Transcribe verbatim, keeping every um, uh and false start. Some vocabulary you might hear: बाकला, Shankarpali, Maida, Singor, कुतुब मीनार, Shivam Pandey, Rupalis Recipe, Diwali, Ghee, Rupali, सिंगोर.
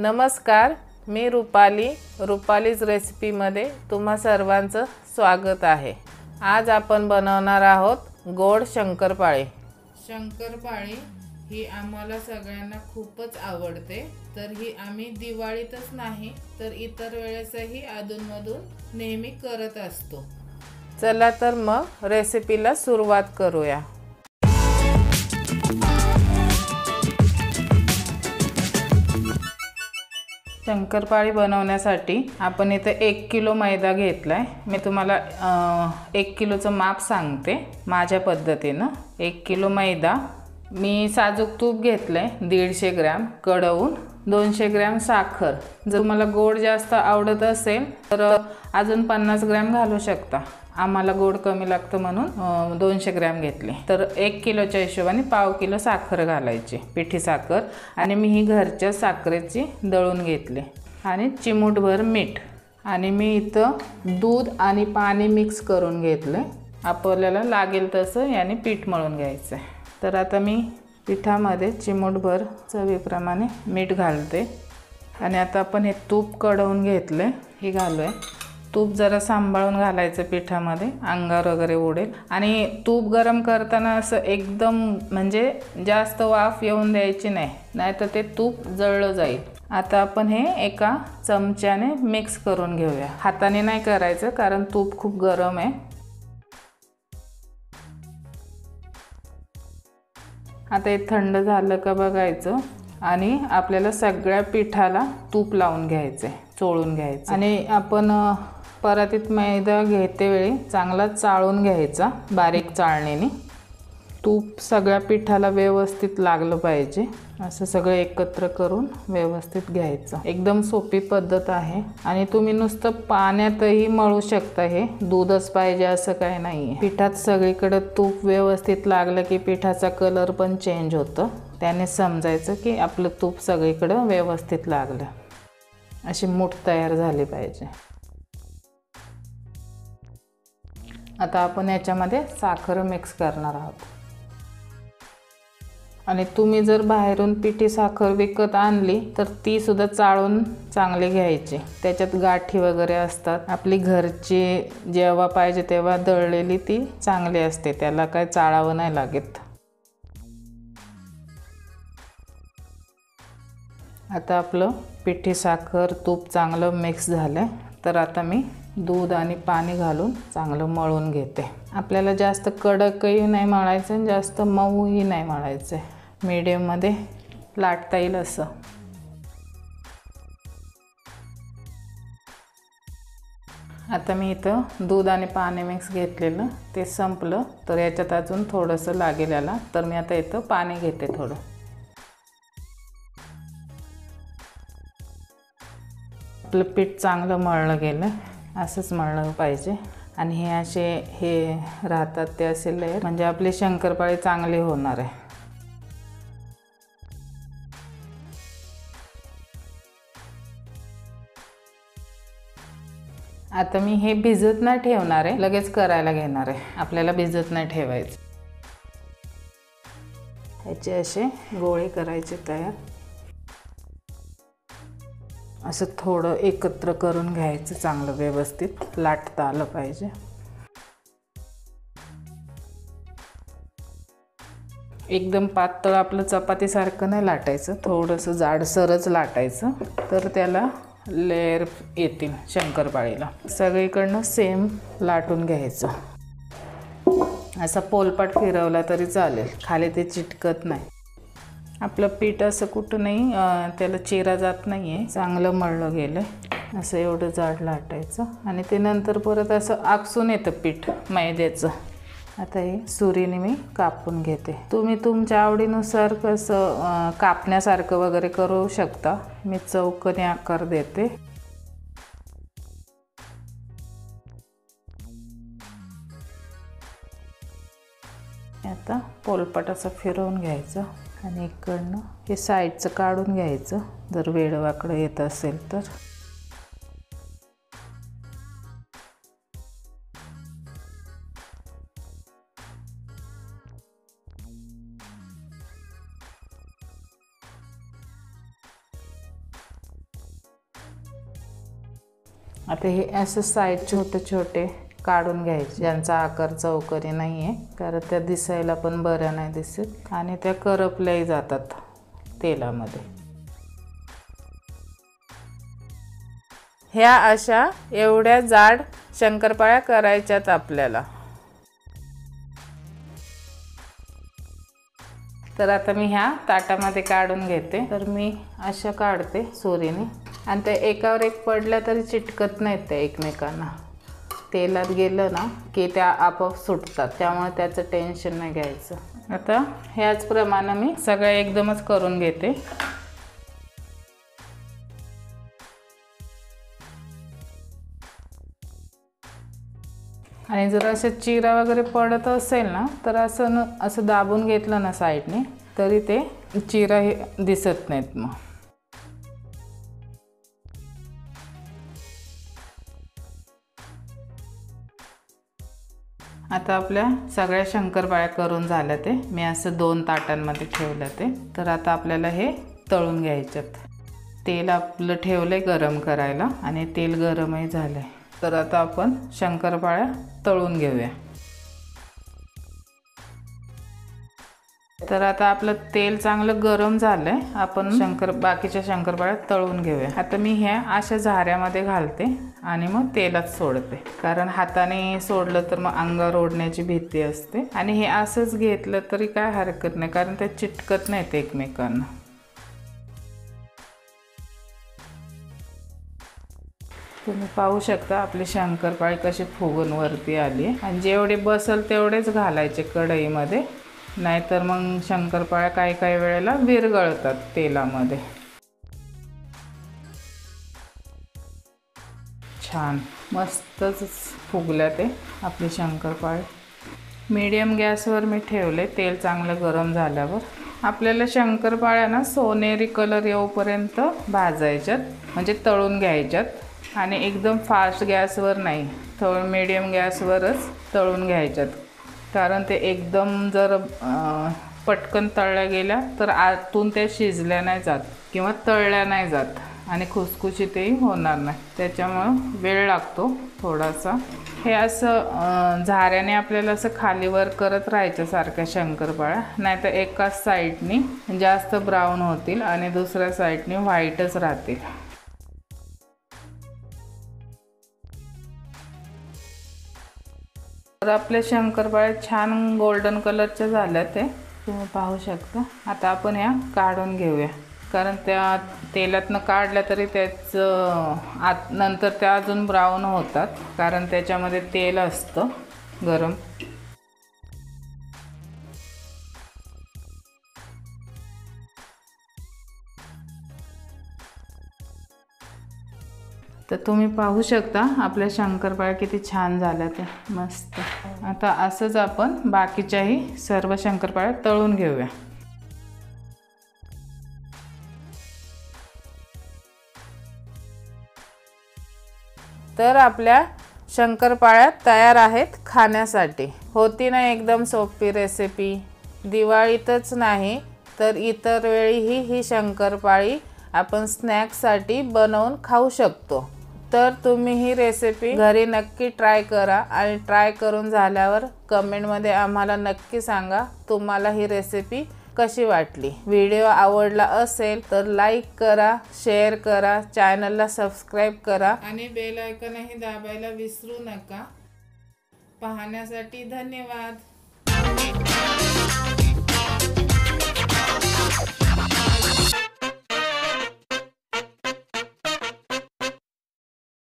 नमस्कार, मी रुपाली, रुपालीज रेसिपीमध्ये तुम्हा सर्वांचं स्वागत आहे। आज आपण बनवणार आहोत गोड शंकरपाळे। शंकरपाळे ही आम्हाला सगळ्यांना खूपच आवडते, तर ही आम्ही दिवाळीतच नाही तर इतर वेळेसही अधूनमधून नेहमी करत असतो। चला तर मग रेसिपीला सुरुवात करूया। शंकरपाळी बनवण्यासाठी आपण इथे एक किलो मैदा घेतला आहे। मी तुम्हाला एक किलोचं माप सांगते माझ्या पद्धतीने। एक किलो मैदा, मी साजूक तूप घेतले दीडशे ग्रॅम, कढवून दोनशे ग्रॅम साखर। जर तुम्हाला गोड जास्त आवडत असेल तर अजून पन्नास ग्रॅम घालू शकता। आम्हाला गोड कमी लागतं म्हणून दोनशे ग्रॅम घेतले। तर एक किलोच्या हिशोबाने पाव किलो साखर घालायची, पिठी साखर। आणि मी ही घरच्या साखरेची दळून घेतली। आणि चिमूटभर मीठ। आणि मी इथं दूध आणि पाणी मिक्स करून घेतले। आपल्याला लागेल तसं याने पीठ मळून घ्यायचं आहे। तर आता मी पिठामध्ये चिमूटभर चवीप्रमाणे मीठ घालते। आणि आता आपण हे तूप कढवून घेतले, हे घालूया। तूप जरा सांभाळून घालायचं पिठामध्ये, अंगावर वगैरे उडेल। आणि तूप गरम करताना असं एकदम म्हणजे जास्त वाफ येऊन द्यायची नाही, नाहीतर ते तूप जळलं जाईल। आता आपण हे एका चमच्याने मिक्स करून घेऊया। हाताने नाही करायचं कारण तूप खूप गरम आहे। आता हे थंड झालं का बघायचं आणि आपल्याला सगळ्या पिठाला तूप लावून घ्यायचं, चोळून घ्यायचं। आणि आपण परतीत मैदा घेते वेळी चांगला चाळून घ्यायचा बारीक चाळणीने। तूप सगळ्या पिठाला व्यवस्थित लागलं पाहिजे, असं सगळं एकत्र करून व्यवस्थित घ्यायचं। एकदम सोपी पद्धत आहे। आणि तुम्ही नुसतं पाण्यातही मळू शकता, हे दूधच पाहिजे असं काही नाही। पिठात सगळीकडे तूप व्यवस्थित लागलं की पिठाचा कलर पण चेंज होतं, त्याने समजायचं की आपलं तूप सगळीकडे व्यवस्थित लागलं। अशी मूठ तयार झाली पाहिजे। आता आपण याच्यामध्ये साखर मिक्स करणार आहोत। आणि तुम्ही जर बाहेरून पिठी साखर विकत आणली तर ती सुद्धा चाळून चांगली घ्यायची, त्याच्यात गाठी वगैरे असतात। आपली घरची जेव्हा पाहिजे तेव्हा दळलेली ती चांगली असते, त्याला काय चाळावं नाही लागत। आता आपलं पिठी साखर तूप चांगलं मिक्स झालं, तर आता मी दूध आणि पाणी घालून चांगलं मळून घेते। आपल्याला जास्त कडकही नाही मळायचं, जास्त मऊही नाही मळायचं, मीडियममध्ये लाटता येईल असं। आता मी इथं दूध आणि पाणी मिक्स घेतलेलं ते संपलं, तर याच्यात अजून थोडंसं लागेल याला, तर मी आता इथं पाणी घेते थोडं। आपलं पीठ चांगलं मळलं गेलं, असंच मळलं पाहिजे। आणि हे असे हे राहतात ते असे लेयर, म्हणजे आपली शंकरपाळी चांगली होणार आहे। आता मी हे भिजत नाही ठेवणार आहे, लगेच करायला घेणार आहे। आपल्याला भिजत नाही ठेवायचं, ह्याचे असे गोळे करायचे तयार। असं थोडं एकत्र करून घ्यायचं चांगलं, व्यवस्थित लाटता आलं पाहिजे। एकदम पातळ आपलं चपातीसारखं नाही लाटायचं, थोडंसं जाडसरच लाटायचं, तर त्याला लेअर येतील शंकरपाळीला। सगळीकडनं सेम लाटून घ्यायचं, असा पोलपाट फिरवला तरी चालेल, खाली ते चिटकत नाही। आपलं पीठ असं कुठं नाही, त्याला चिरा जात नाही आहे, चांगलं मळलं गेलं आहे। असं एवढं जाड लाटायचं आणि ते नंतर परत असं आकसून येतं पीठ मैद्याचं। आता हे सुरीने मी कापून घेते। तुम्ही तुमच्या आवडीनुसार कसं कापण्यासारखं वगैरे करू शकता, मी चौकोनी आकार देते। आता पोलपाट असं फिरवून घ्यायचं आणि इकडनं हे साईडचं काढून घ्यायचं, जर वेडवाकडं येत असेल तर। आता हे असं साईज छोटे छोटे काढून घ्यायचे, ज्यांचा आकार चौकरी नाही आहे कारण त्या दिसायला पण बऱ्या नाही दिसत आणि त्या करपल्याही जातात तेलामध्ये। ह्या अशा एवढ्या जाड शंकरपाळ्या करायच्यात आपल्याला। तर आता मी ह्या ताटामध्ये काढून घेते। तर मी अशा काढते सोरीने आणि त्या एकावर एक पडल्या तरी चिटकत नाहीत त्या एकमेकांना। तेलात गेलं ना की त्या आपोआप सुटतात, त्यामुळे त्याचं टेन्शन नाही घ्यायचं। आता ह्याच प्रमाणे मी सगळं एकदमच करून घेते। आणि जर असं चिरा वगैरे पडत असेल ना तर असं असं दाबून घेतलं ना साईडने तरी ते चिरा हे दिसत नाहीत। मग आता आपल्या सगळ्या शंकरपाळ्या करून झाल्या, ते मी असं दोन ताटांमध्ये ठेवलं ते। तर आता आपल्याला हे तळून घ्यायच्यात। तेल आपलं ठेवलंय गरम करायला आणि तेल गरमही झालंय। तर आता आपण शंकरपाळ्या तळून घेऊया। तर आता आपलं तेल चांगलं गरम झालंय, आपण शंकर बाकीच्या शंकरपाळ्या तळून घेऊया। आता मी ह्या अशा झाऱ्यामध्ये घालते आणि मग तेलात सोडते, कारण हाताने सोडलं तर मग अंगावर ओढण्याची भीती असते। आणि हे असंच घेतलं तरी काय हरकत नाही, कारण ते चिटकत नाहीत एकमेकांना। तुम्ही पाहू शकता आपली शंकरपाळी कशी फुगून वरती आली। आणि जेवढे बसेल तेवढेच घालायचे कढईमध्ये, नाहीतर मग शंकरपाळ्या काही काही वेळेला विरघळतात तेलामध्ये। छान मस्तच फुगल्या ते आपली शंकरपाळी। मीडियम गॅसवर मी ठेवले तेल चांगलं गरम झाल्यावर। आपल्याला शंकरपाळ्यांना सोनेरी कलर येऊपर्यंत भाजायच्यात, म्हणजे तळून घ्यायच्यात। आणि एकदम फास्ट गॅसवर नाही, थोडं मीडियम गॅसवरच तळून घ्यायच्यात, कारण ते एकदम जर पटकन तळल्या गेल्या तर आतून त्या शिजल्या नाही जात किंवा तळल्या नाही जात आणि खुसखुशीतही होणार नाही, त्याच्यामुळं वेळ लागतो थोडासा। हे असं झाऱ्याने आपल्याला असं खालीवर करत राहायच्या सारख्या शंकरपाळ्या, नाही तर एका साईडनी जास्त ब्राऊन होतील आणि दुसऱ्या साईडनी व्हाईटच राहतील। तर आपल्या शंकरपाळ्या छान गोल्डन कलरच्या झाल्या, ते तुम्ही पाहू शकता। आता आपण ह्या काढून घेऊया, कारण त्या तेलातनं काढल्या तरी त्याचं आत नंतर त्या अजून ब्राऊन होतात, कारण त्याच्यामध्ये तेल असतं गरम। तर तुम्ही पाहू शकता आपल्या शंकरपाळ्या किती छान झाल्या ते, मस्त। आता असंच आपण बाकीच्याही सर्व शंकरपाळ्या तळून घेऊया। तर आपल्या शंकरपाळ्या तयार आहेत खाण्यासाठी। होती ना एकदम सोपी रेसिपी। दिवाळीतच नाही तर इतर वेळीही ही शंकरपाळी आपण स्नॅक्ससाठी बनवून खाऊ शकतो। तर तुम्ही ही रेसिपी घरी नक्की ट्राय करा आणि ट्राय करून झाल्यावर कमेंटमध्ये आम्हाला नक्की सांगा तुम्हाला ही रेसिपी कशी वाटली। व्हिडिओ आवडला असेल तर लाईक करा, शेअर करा, चॅनलला सबस्क्राईब करा आणि बेल आयकॉनही दाबायला विसरू नका। पाहण्यासाठी धन्यवाद।